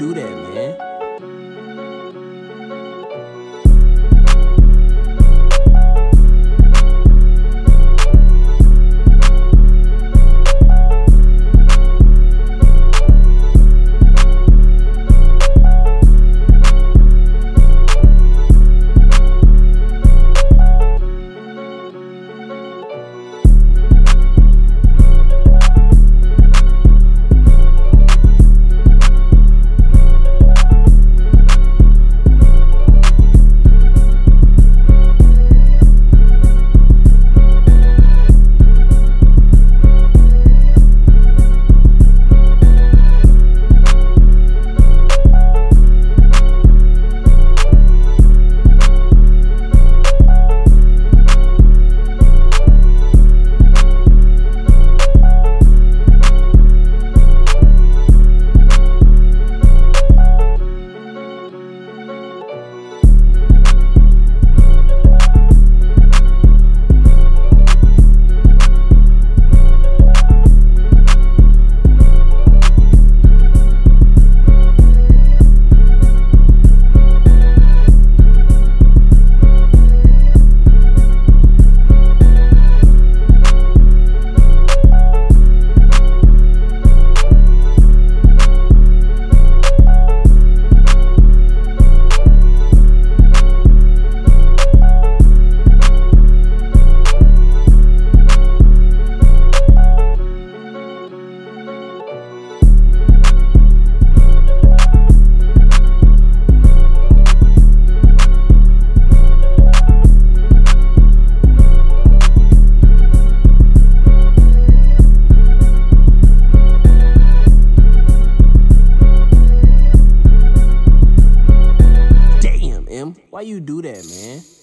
do that, man. Why you do that, man?